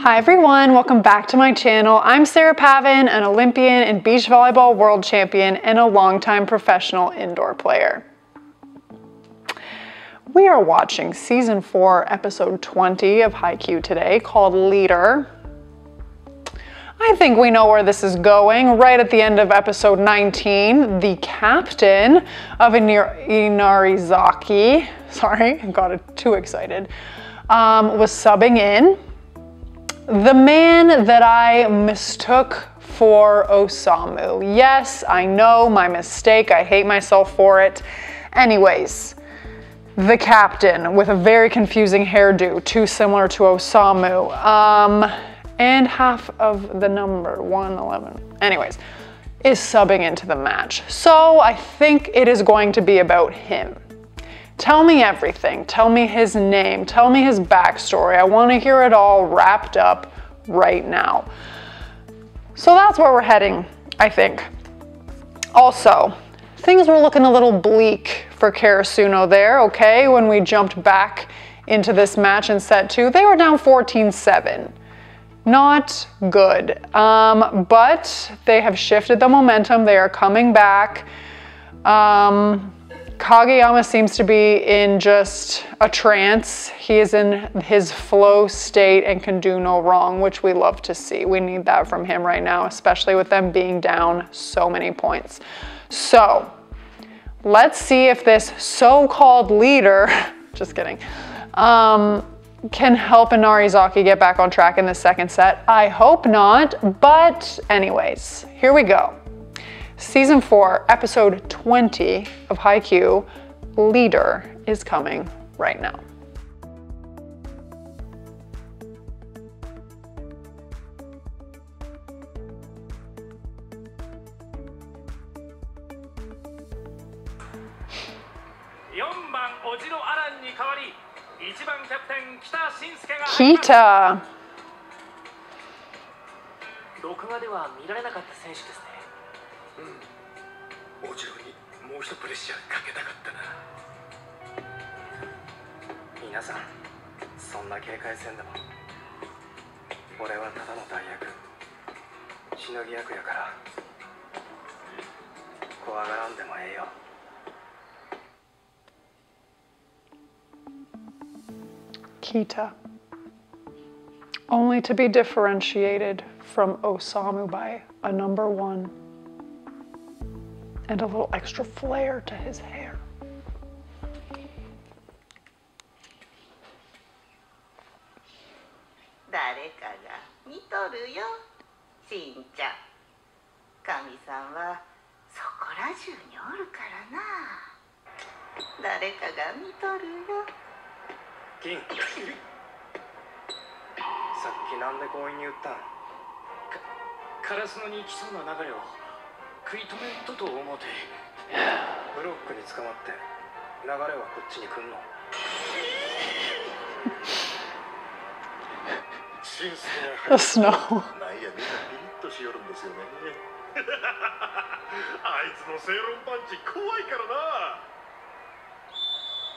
Hi everyone, welcome back to my channel. I'm Sarah Pavan, an Olympian and beach volleyball world champion and a longtime professional indoor player. We are watching season 4, episode 20 of Haikyuu! Today called Leader. I think we know where this is going. Right at the end of episode 19, the captain of Inarizaki, sorry, I got too excited, was subbing in. The man that I mistook for Osamu. Yes, I know, my mistake. I hate myself for it. Anyways, the captain with a very confusing hairdo, too similar to Osamu, and half of the number, 111. Anyways, is subbing into the match. So I think it is going to be about him. Tell me everything. Tell me his name. Tell me his backstory. I want to hear it all wrapped up right now. So that's where we're heading, I think. Also, things were looking a little bleak for Karasuno there, okay? When we jumped back into this match in set 2, they were down 14-7. Not good. But they have shifted the momentum. They are coming back. Kageyama seems to be in just a trance. He is in his flow state and can do no wrong, which we love to see. We need that from him right now, especially with them being down so many points. So let's see if this so-called leader, just kidding, can help Inarizaki get back on track in the second set. I hope not, but anyways, here we go. Season 4, episode 20 of Haikyuu!!, Leader, is coming right now. Kita. Kita. Only to be differentiated from Osamu by a number 1. And a little extra flair to his hair. The snow.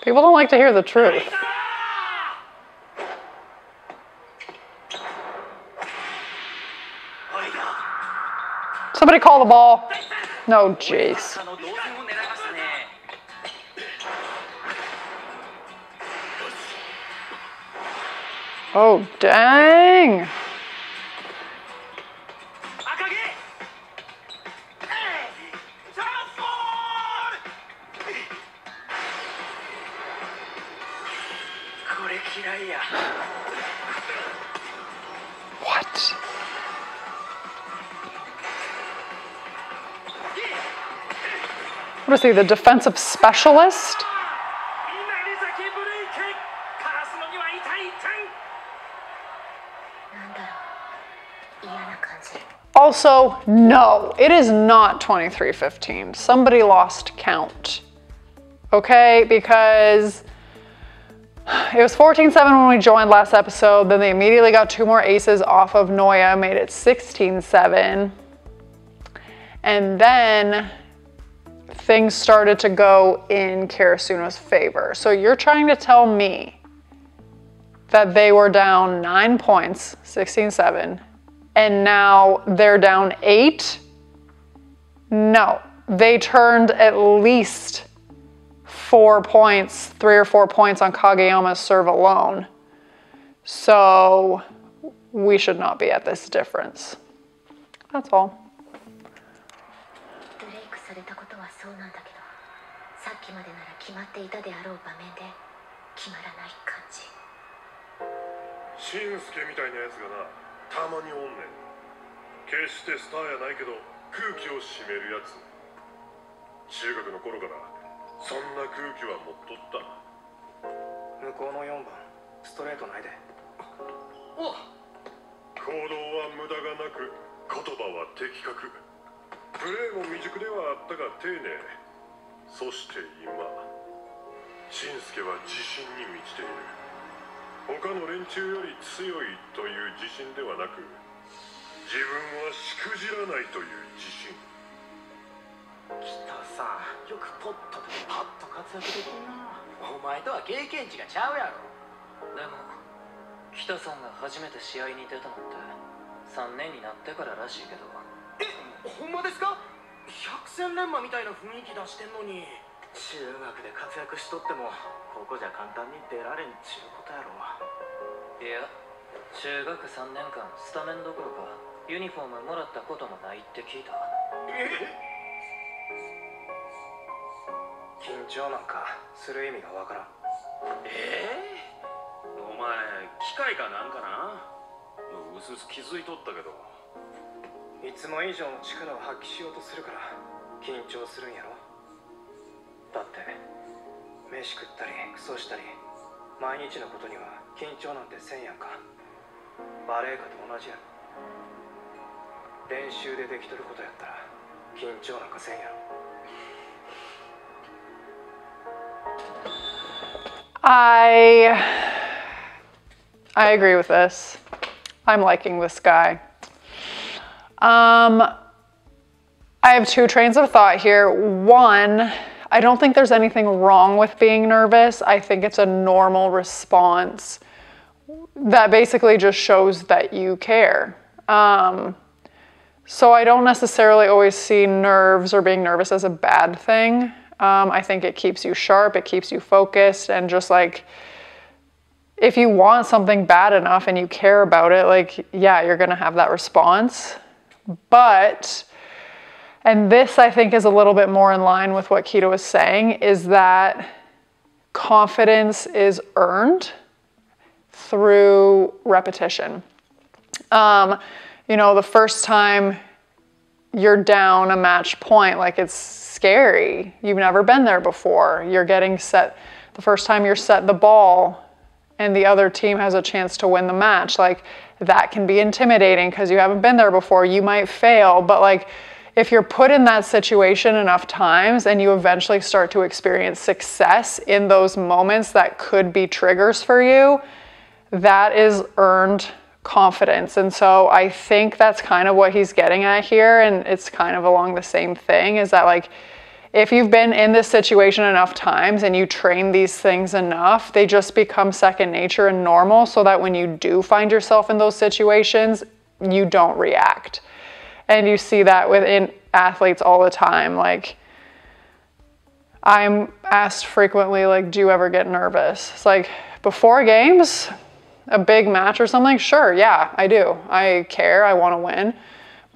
People don't like to hear the truth. Somebody call the ball. No, jeez. Oh, dang. What? What is he, the defensive specialist? Also, no, it is not 23-15. Somebody lost count, okay? Because it was 14-7 when we joined last episode, then they immediately got 2 more aces off of Noya, made it 16-7. And then things started to go in Karasuno's favor. So you're trying to tell me that they were down 9 points, 16-7, and now they're down 8? No, they turned at least 4 points, 3 or 4 points on Kageyama's serve alone. So we should not be at this difference. That's all. I agree with this. I'm liking this guy. I have two trains of thought here. One, I don't think there's anything wrong with being nervous. I think it's a normal response that basically just shows that you care. So I don't necessarily always see nerves or being nervous as a bad thing. I think it keeps you sharp, it keeps you focused, and just like, if you want something bad enough and you care about it, like, yeah, you're gonna have that response. But, and this I think is a little bit more in line with what Kita was saying, is that confidence is earned through repetition. You know, the first time you're down a match point, like, it's scary. You've never been there before. You're getting set, the first time you're set the ball and the other team has a chance to win the match, like, that can be intimidating because you haven't been there before. You might fail, but like, if you're put in that situation enough times and you eventually start to experience success in those moments that could be triggers for you, that is earned confidence. And so I think that's kind of what he's getting at here, and it's kind of along the same thing, is that like, if you've been in this situation enough times and you train these things enough, they just become second nature and normal, so that when you do find yourself in those situations, you don't react. And you see that within athletes all the time. Like, I'm asked frequently, like, do you ever get nervous? It's like, before games, a big match or something, sure, yeah, I do. I care, I want to win.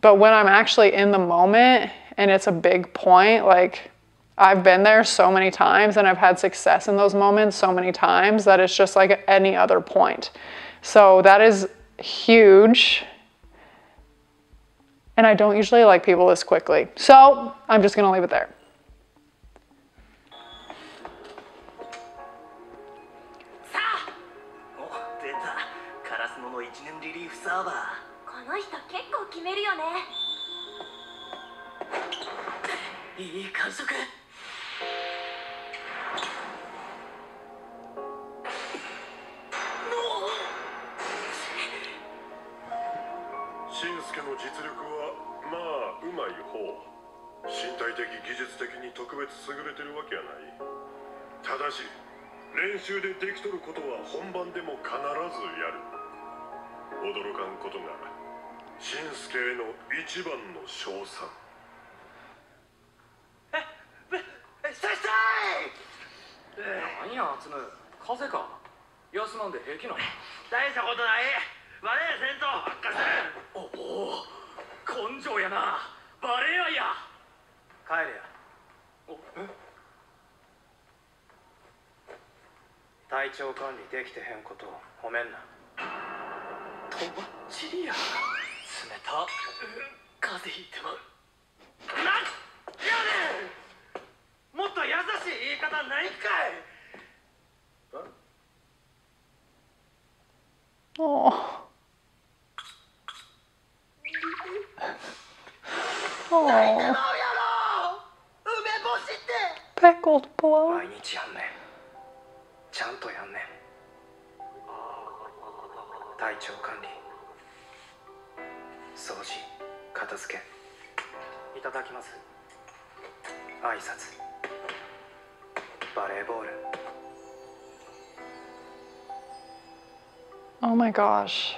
But when I'm actually in the moment and it's a big point, like, I've been there so many times and I've had success in those moments so many times that it's just like any other point. So that is huge. And I don't usually like people this quickly. So I'm just gonna leave it there. Oh. Oh. Peckled blow. Oh my gosh.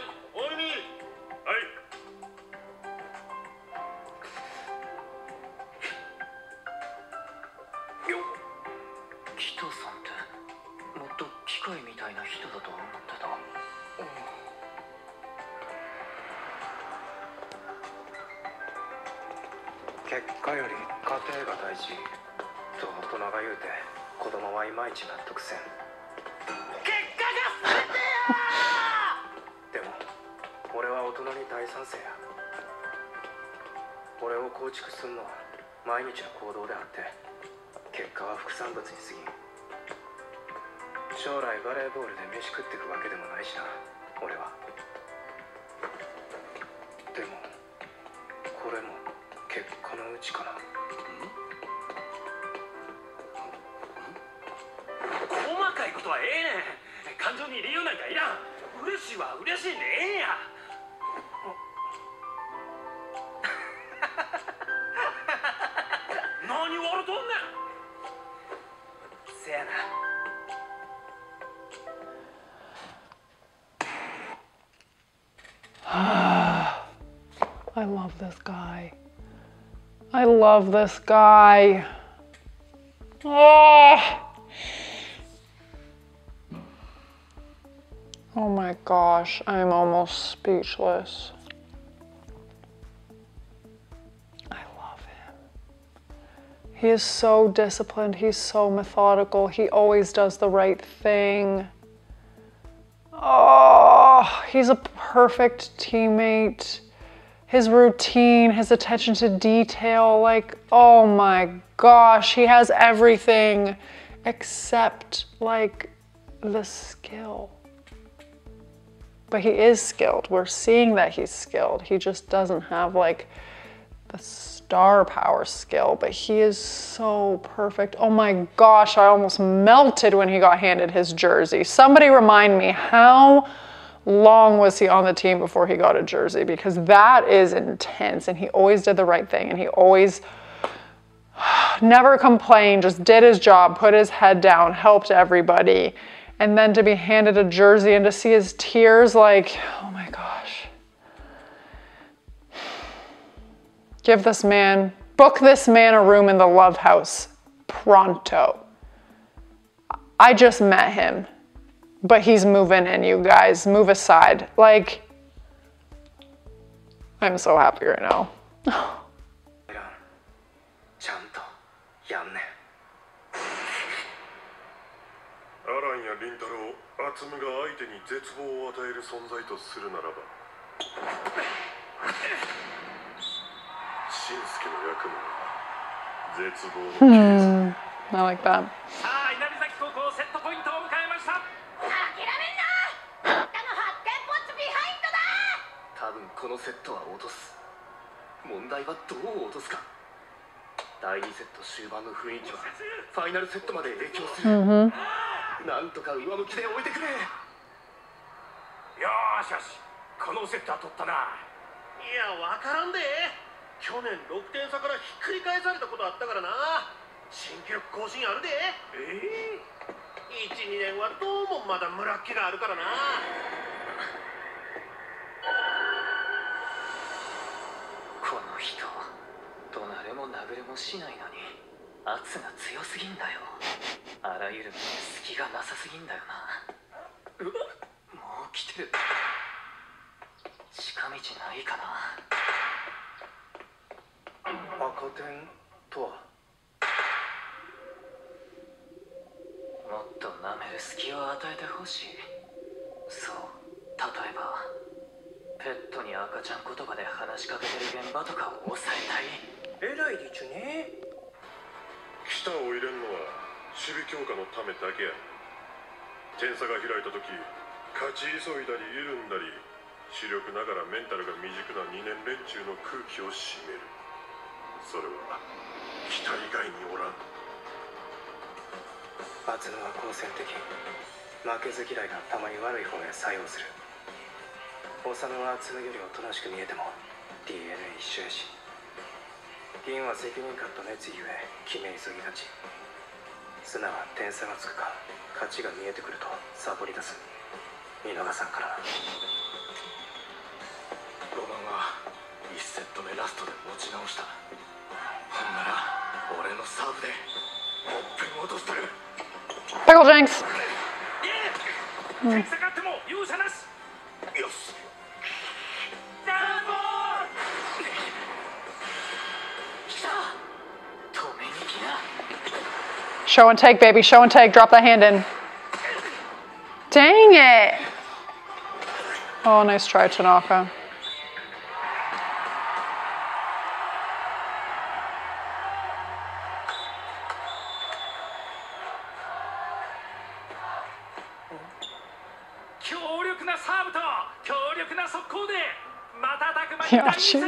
I love this guy. I love this guy. Oh, oh my gosh, I'm almost speechless. I love him. He is so disciplined. He's so methodical. He always does the right thing. Oh, he's a perfect teammate. His routine, his attention to detail, like, oh my gosh, he has everything except like the skill. But he is skilled. We're seeing that he's skilled. He just doesn't have like the star power skill, but he is so perfect. Oh my gosh, I almost melted when he got handed his jersey. Somebody remind me, how long was he on the team before he got a jersey? Because that is intense, and he always did the right thing, and he always never complained, just did his job, put his head down, helped everybody. And then to be handed a jersey and to see his tears, like, oh my gosh. Give this man, book this man a room in the love house, pronto. I just met him, but he's moving in, you guys. Move aside. Like, I'm so happy right now. ンやリンタロウ、アツムが相手に絶望を与える存在とするならば、シンスケの役目は絶望のI like that. さあ、稲荷崎高校セットポイントを迎えました。諦めんな。他の発展ポッツビハインドだ。多分このセットは落とす。問題はどう落とすか。 第2セット終盤の雰囲気はファイナルセットまで影響する。なんとか上向きで置いてくれ。よしよし、このセットは取ったな。いや、わからんで。去年6点差からひっくり返されたことあったからな。新記録更新あるで。1、2年はどうもまだムラっ気があるからな。この人 怒鳴れも殴れもしないのに圧が強すぎんだよ。あらゆる隙がなさすぎんだよな。うわ、もう来てる。近道ないかな。赤点とはもっとなめる隙を与えてほしい。そう、例えばペットに赤ちゃん言葉で話しかけてる現場とかを抑えたい。 えらいでちゅね。北を入れんのは守備強化のためだけや。点差が開いた時勝ち急いだり緩んだり、主力ながらメンタルが未熟な2年連中の空気を締める。それは北以外におらん。松野は好戦的。負けず嫌いがたまに悪い方へ作用する。幼は角よりおとなしく見えても DNA 一緒やし、 銀は責任感と熱意ゆえ決め急ぎがち。すなわち点差がつくか勝ちが見えてくるとサボり出す。見逃さんからロマンは1セット目ラストで持ち直した。ほんなら俺のサーブでほっぺん落としてる。ペコジェンクス点差があっても勇者なし。よし。 Show and take, baby. Show and take. Drop that hand in. Dang it. Oh, nice try, Tanaka. Yoshi.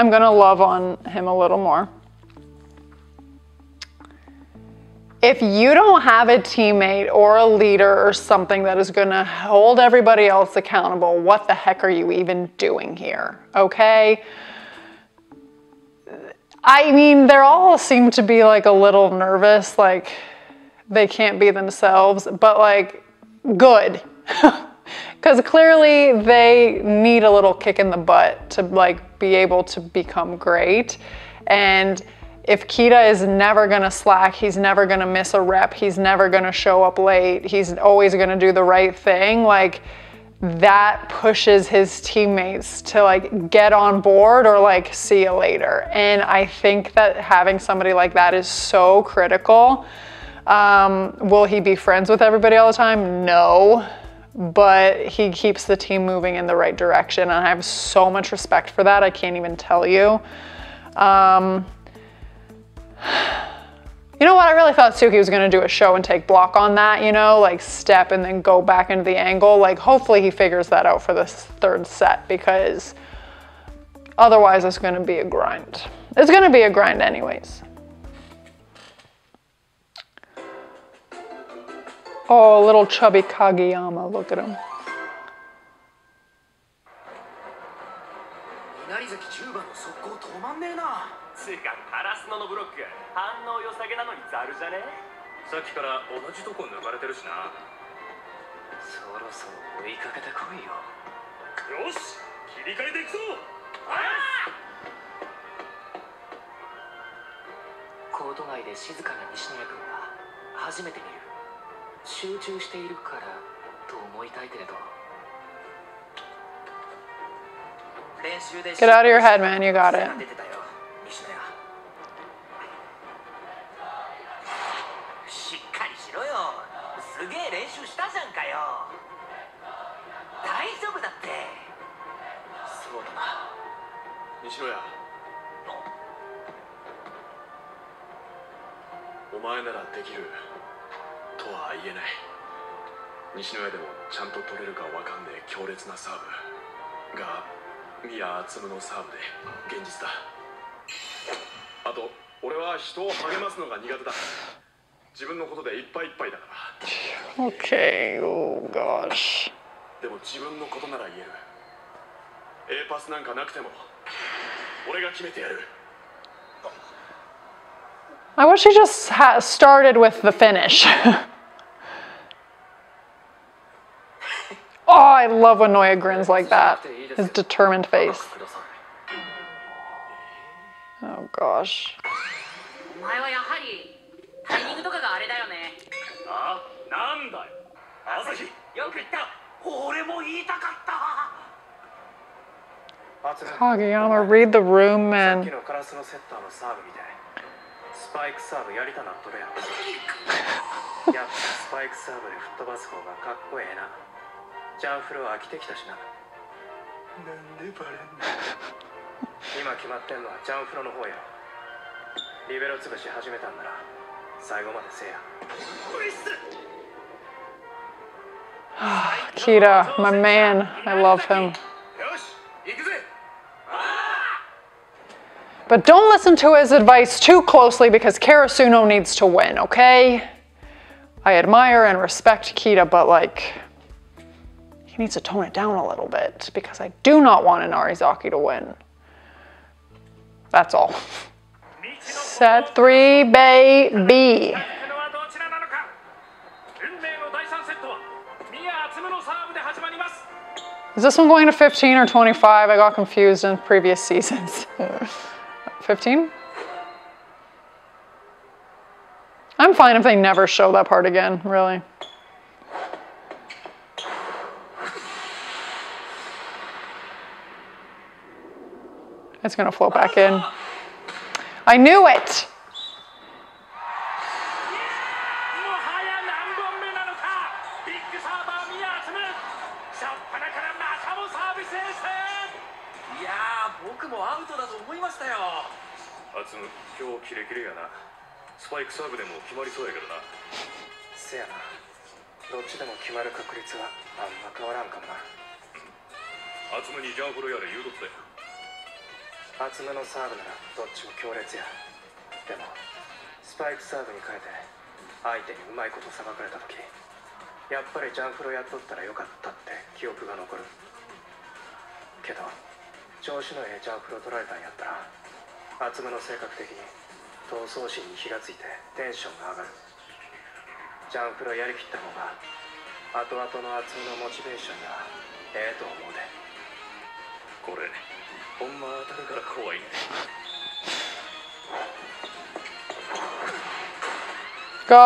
I'm gonna love on him a little more. If you don't have a teammate or a leader or something that is gonna hold everybody else accountable, what the heck are you even doing here? Okay. I mean, they all seem to be like a little nervous, like they can't be themselves, but like, good. Because clearly they need a little kick in the butt to like be able to become great. And if Kita is never gonna slack, he's never gonna miss a rep, he's never gonna show up late, he's always gonna do the right thing, like that pushes his teammates to like get on board or like see you later. And I think that having somebody like that is so critical. Will he be friends with everybody all the time? No. But he keeps the team moving in the right direction. And I have so much respect for that. I can't even tell you. You know what? I really thought Tsuki was going to do a show and take block on that, you know, like step and then go back into the angle. Like hopefully he figures that out for this third set, because otherwise it's going to be a grind. It's going to be a grind anyways. Oh, little chubby Kageyama, look at him. 集中しているからと思いたいけれど。練習で。Get out of your head, man. You got it. しっかりしろよ。すげえ練習したじゃんかよ。大丈夫だって。そうだな。西野や。 お前ならできるとは言えない。西野屋でもちゃんと取れるかわかんねえ強烈なサーブがミヤ・アツムのサーブで現実だ。あと俺は人を励ますのが苦手だ。自分のことでいっぱいいっぱいだから。Okay, oh gosh。でも自分のことなら言える。Aパスなんかなくても俺が決めてやる。 I wish he just started with the finish. Oh, I love when Noya grins like that. His determined face. Oh, gosh. Kageyama, read the room, man. Spike serve, yari ta natto re. Yatta spike serve de futtobasu hou ga kakkoe e na. Janfuru wa akite kita shi na. Nande bare n no. Ima kimatten no wa Janfuru no hou ya. Libero tsubushi hajimetan nara, saigo made sei ya. Kita, my man. I love him. But don't listen to his advice too closely because Karasuno needs to win, okay? I admire and respect Kita, but like, he needs to tone it down a little bit because I do not want Inarizaki to win. That's all. Set 3, baby. Is this one going to 15 or 25? I got confused in previous seasons. 15? I'm fine if they never show that part again, really. It's gonna flow back in. I knew it!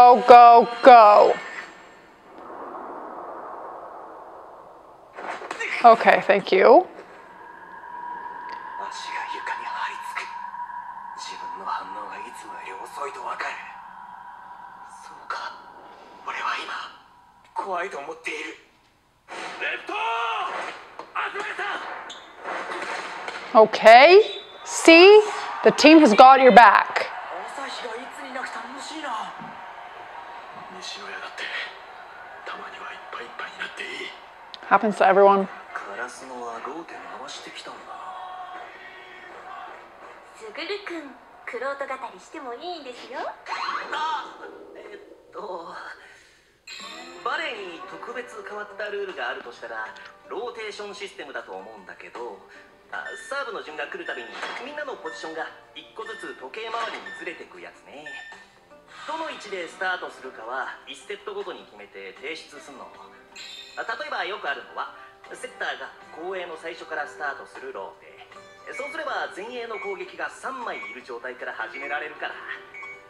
Go, go, go. Okay, thank you. Okay, see, the team has got your back. Happens to everyone.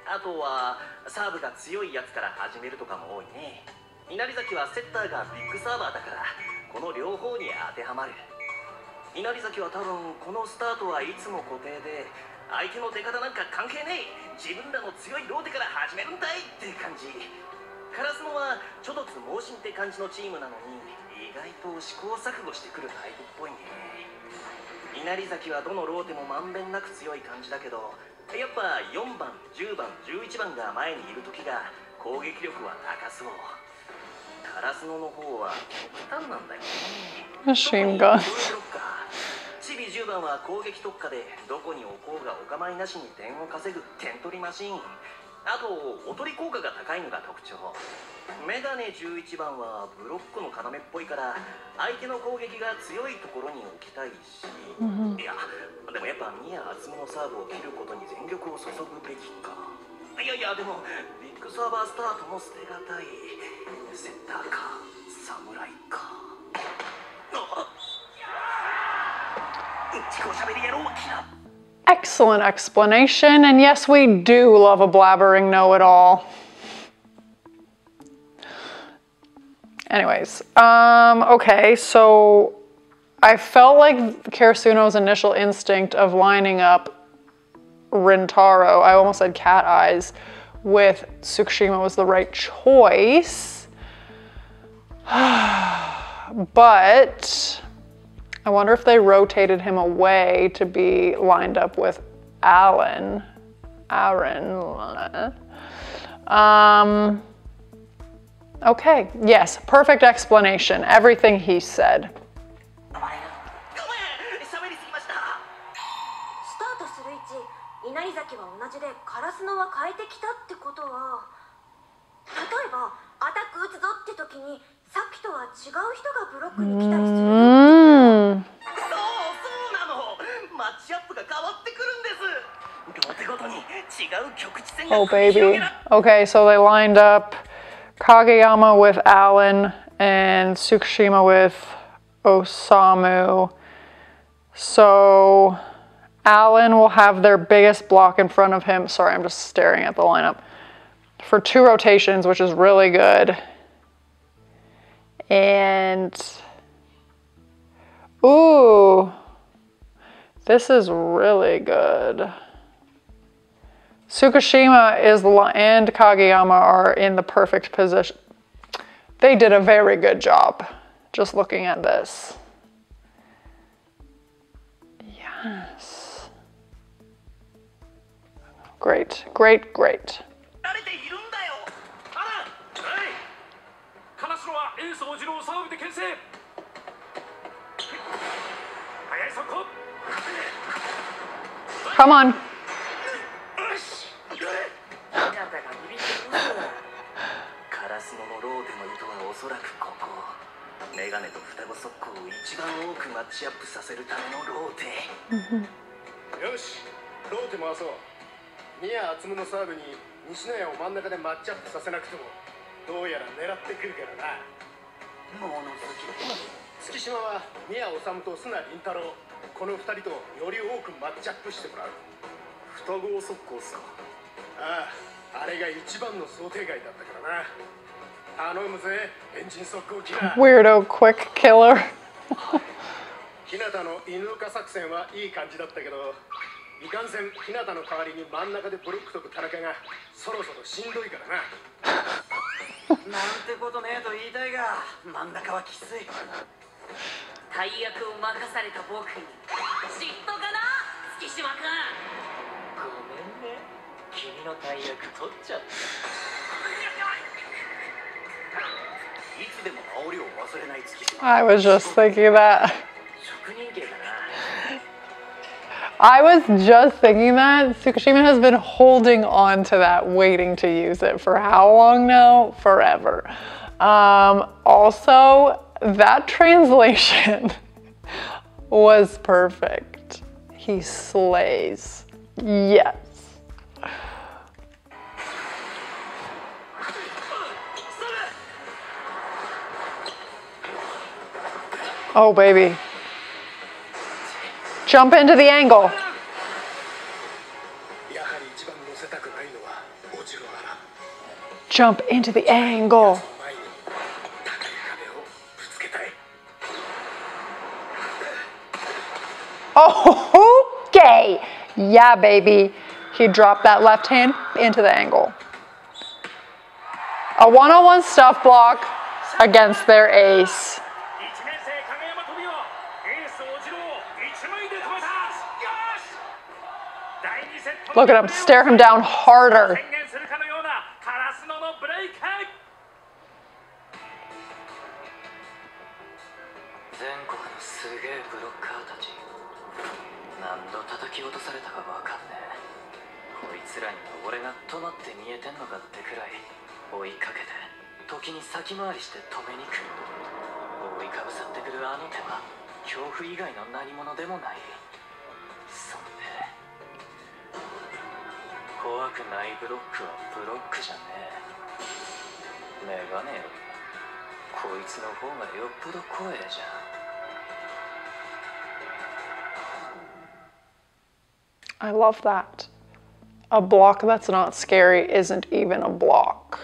あとはサーブが強いやつから始めるとかも多いね。稲荷崎はセッターがビッグサーバーだからこの両方に当てはまる。稲荷崎は多分このスタートはいつも固定で相手の出方なんか関係ねえ、自分らの強いローテから始めるんだいって感じ。カラスノはちょっと猛進って感じのチームなのに意外と試行錯誤してくるタイプっぽいね。稲荷崎はどのローテもまんべんなく強い感じだけど、やっぱ4番10番11番が前にいる時が攻撃力は高そう。カラスノの方は極端なんだよね。マシンガンチビ10番は攻撃特化でどこに置こうがお構いなしに点を稼ぐ点取りマシーン。あとおとり効果が高いのが特徴。メガネ11番はブロックの要っぽいから相手の攻撃が強いところに置きたいし、いやでもやっぱミヤ・アツムのサーブを切ることに全力を注ぐべきか。いやいやでもビッグサーバースタートも捨てがたい。セッターか侍か。Excellent explanation, and yes, we do love a blabbering know-it-all. Anyways, okay, so I felt like Karasuno's initial instinct of lining up Rintaro, I almost said cat eyes, with Tsukishima was the right choice. But I wonder if they rotated him away to be lined up with Aran. Okay, yes, perfect explanation. Everything he said. Oh baby. Okay, so they lined up Kageyama with Alan and Tsukishima with Osamu. So Alan will have their biggest block in front of him. Sorry, I'm just staring at the lineup. For 2 rotations, which is really good. And ooh, this is really good. Tsukishima is and Kageyama are in the perfect position. They did a very good job just looking at this. Yes. Great, great, great. Come on. Weirdo quick killer. I was just thinking that. Tsukishima has been holding on to that, waiting to use it for how long now? Forever. Also, that translation was perfect. He slays. Yes. Oh baby. Jump into the angle. Jump into the angle. Oh, okay. Yeah, baby. He dropped that left hand into the angle. A one-on-one stuff block against their ace. Look at him, stare him down harder. I love that. A block that's not scary isn't even a block.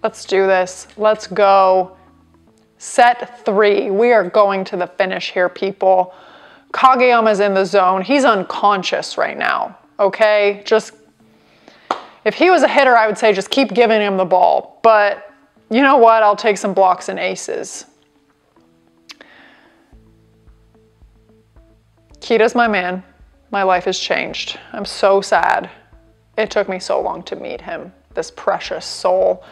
Let's do this. Let's go. Set 3. We are going to the finish here, people. Kageyama's in the zone. He's unconscious right now, okay? Just, if he was a hitter, I would say just keep giving him the ball. But you know what? I'll take some blocks and aces. Kita's my man. My life has changed. I'm so sad. It took me so long to meet him, this precious soul.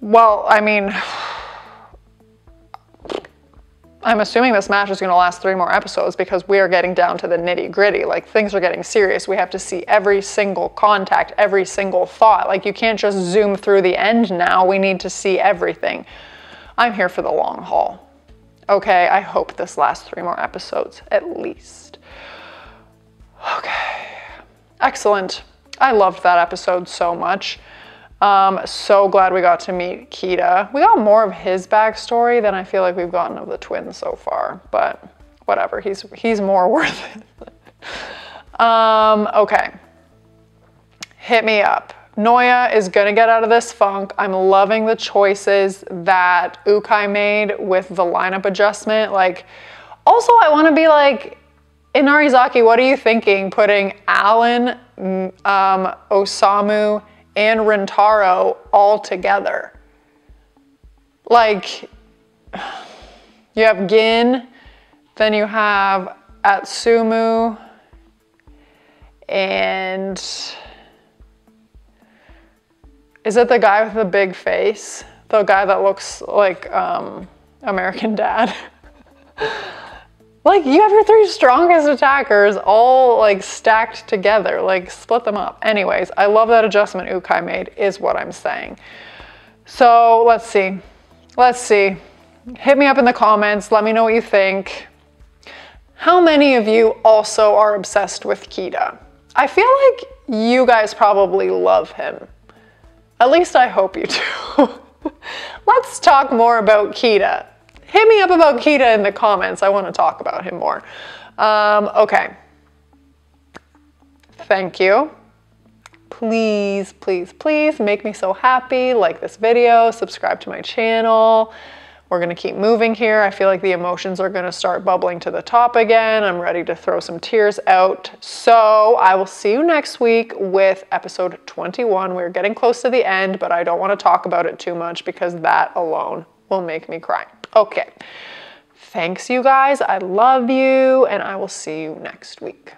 Well, I mean, I'm assuming this match is going to last 3 more episodes because we are getting down to the nitty-gritty. Like, things are getting serious. We have to see every single contact, every single thought. Like, you can't just zoom through the end now. We need to see everything. I'm here for the long haul. Okay, I hope this lasts 3 more episodes, at least. Okay, excellent. I loved that episode so much. So glad we got to meet Kita. We got more of his backstory than I feel like we've gotten of the twins so far, but whatever, he's more worth it. Okay, hit me up. Noya is gonna get out of this funk. I'm loving the choices that Ukai made with the lineup adjustment. Like, also I wanna be like, Inarizaki, what are you thinking? putting Alan, Osamu, and Rintaro all together. Like, you have Gin, then you have Atsumu, and is it the guy with the big face? The guy that looks like American Dad? Like, you have your 3 strongest attackers all like stacked together, like split them up. Anyways, I love that adjustment Ukai made is what I'm saying. So let's see, hit me up in the comments. Let me know what you think. How many of you also are obsessed with Kita? I feel like you guys probably love him. At least I hope you do. Let's talk more about Kita. Hit me up about Kita in the comments. I want to talk about him more. Okay. Thank you. Please, please, please make me so happy. Like this video, subscribe to my channel. We're going to keep moving here. I feel like the emotions are going to start bubbling to the top again. I'm ready to throw some tears out. So I will see you next week with episode 21. We're getting close to the end, but I don't want to talk about it too much because that alone will make me cry. Okay. Thanks, you guys. I love you, and I will see you next week.